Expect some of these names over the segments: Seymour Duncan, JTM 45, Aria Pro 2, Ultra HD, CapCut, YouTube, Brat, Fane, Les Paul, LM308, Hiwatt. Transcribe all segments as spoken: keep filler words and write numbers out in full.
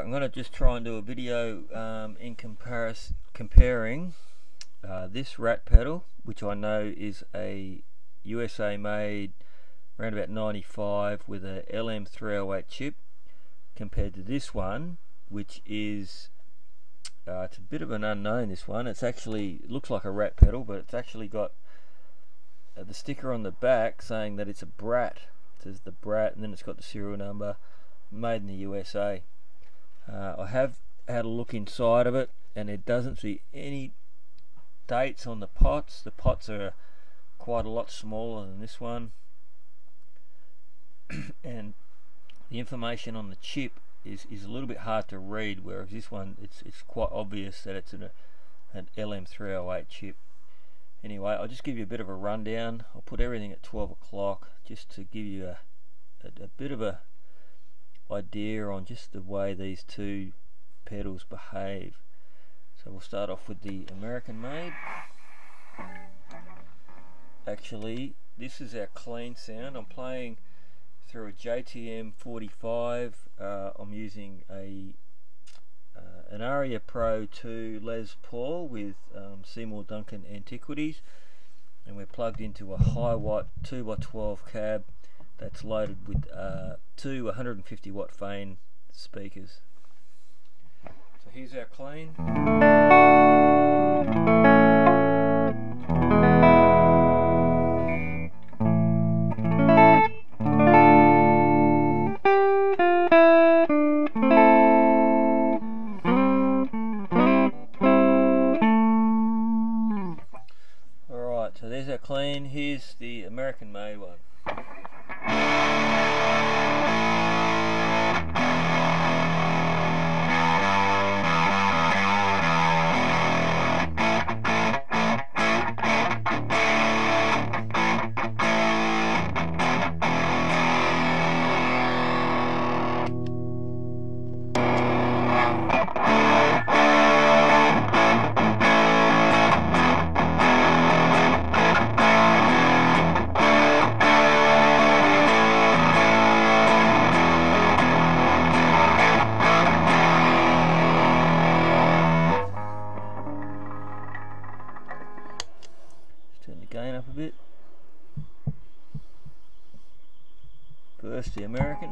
Right, I'm going to just try and do a video um, in comparison, comparing uh, this Rat pedal, which I know is a U S A made around about ninety-five with a L M three oh eight chip, compared to this one, which is uh, it's a bit of an unknown. This one, it's actually it looks like a Rat pedal, but it's actually got uh, the sticker on the back saying that it's a Brat. It says the Brat, and then it's got the serial number, made in the U S A. Uh, I have had a look inside of it, and it doesn't see any dates on the pots. The pots are quite a lot smaller than this one, and the information on the chip is is a little bit hard to read. Whereas this one, it's it's quite obvious that it's an an L M three oh eight chip. Anyway, I'll just give you a bit of a rundown. I'll put everything at twelve o'clock just to give you a a, a bit of a idea on just the way these two pedals behave. So we'll start off with the American made. Actually, this is our clean sound. I'm playing through a J T M forty-five. Uh, I'm using a uh, an Aria Pro two Les Paul with um, Seymour Duncan Antiquities, and we're plugged into a Hiwatt two by twelve cab that's loaded with uh, two one hundred fifty watt Fane speakers. So here's our clean. Alright, so there's our clean. Here's the American made one. First, the American.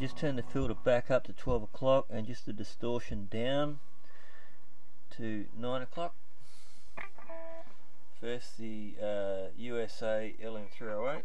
just turn the filter back up to twelve o'clock and just the distortion down to nine o'clock. First the uh, U S A L M three oh eight.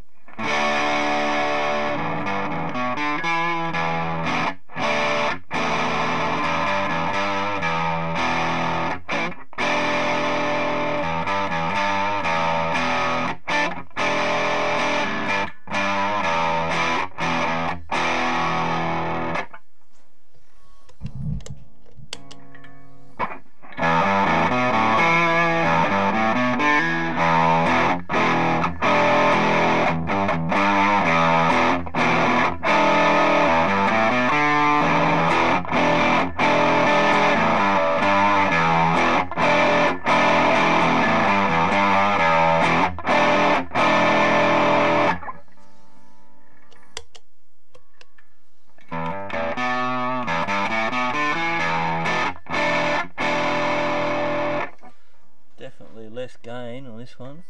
Less gain on this one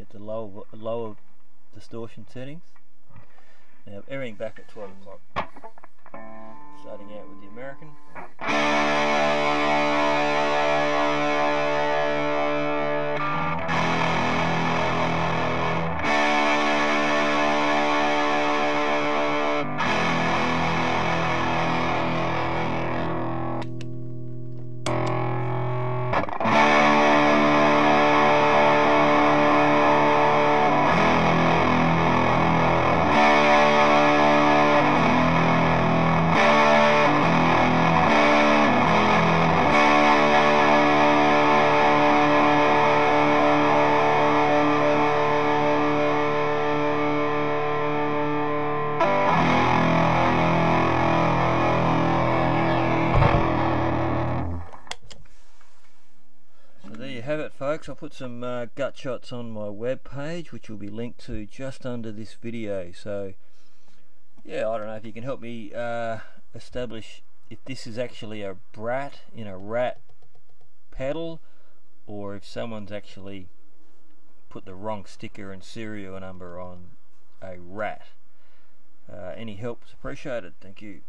at the lower lower distortion settings. Now airing back at twelve o'clock. Starting out with the American. Folks, I'll put some uh, gut shots on my web page, which will be linked to just under this video. So yeah, I don't know if you can help me uh, establish if this is actually a Brat in a Rat pedal, or if someone's actually put the wrong sticker and serial number on a Rat. Uh, any help's appreciated. Thank you.